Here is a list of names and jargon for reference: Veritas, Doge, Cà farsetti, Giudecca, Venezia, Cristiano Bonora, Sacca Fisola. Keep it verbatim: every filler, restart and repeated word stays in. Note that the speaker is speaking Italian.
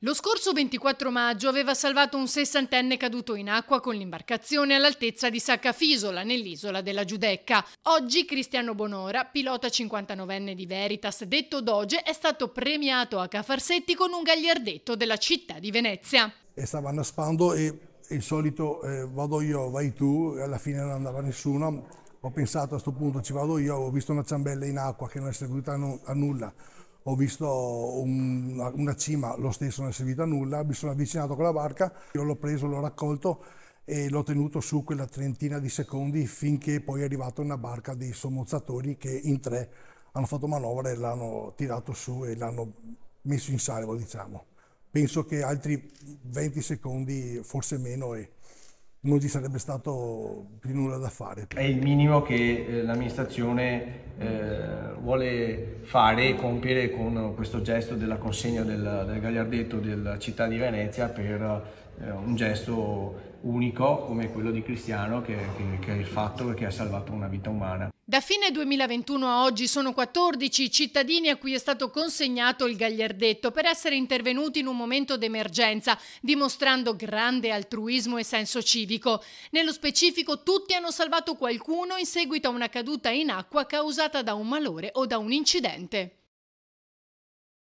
Lo scorso ventiquattro maggio aveva salvato un sessantenne caduto in acqua con l'imbarcazione all'altezza di Sacca Fisola, nell'isola della Giudecca. Oggi Cristiano Bonora, pilota cinquantanovenne di Veritas, detto Doge, è stato premiato a Cà Farsetti con un gagliardetto della città di Venezia. E stava annaspando e il solito eh, vado io, vai tu, e alla fine non andava nessuno. Ho pensato a questo punto ci vado io, ho visto una ciambella in acqua che non è servita a nulla. Ho visto un, una cima, lo stesso non è servita a nulla, mi sono avvicinato con la barca, io l'ho preso, l'ho raccolto e l'ho tenuto su quella trentina di secondi finché poi è arrivata una barca dei sommozzatori che in tre hanno fatto manovra e l'hanno tirato su e l'hanno messo in salvo, diciamo. Penso che altri venti secondi, forse meno, e non ci sarebbe stato più nulla da fare. È il minimo che eh, l'amministrazione eh, vuole fare e compiere con questo gesto della consegna del, del gagliardetto della città di Venezia per eh, un gesto unico come quello di Cristiano che, che, che ha fatto e che ha salvato una vita umana. Da fine duemilaventuno a oggi sono quattordici i cittadini a cui è stato consegnato il gagliardetto per essere intervenuti in un momento d'emergenza, dimostrando grande altruismo e senso civico. Nello specifico, tutti hanno salvato qualcuno in seguito a una caduta in acqua causata da un malore o da un incidente.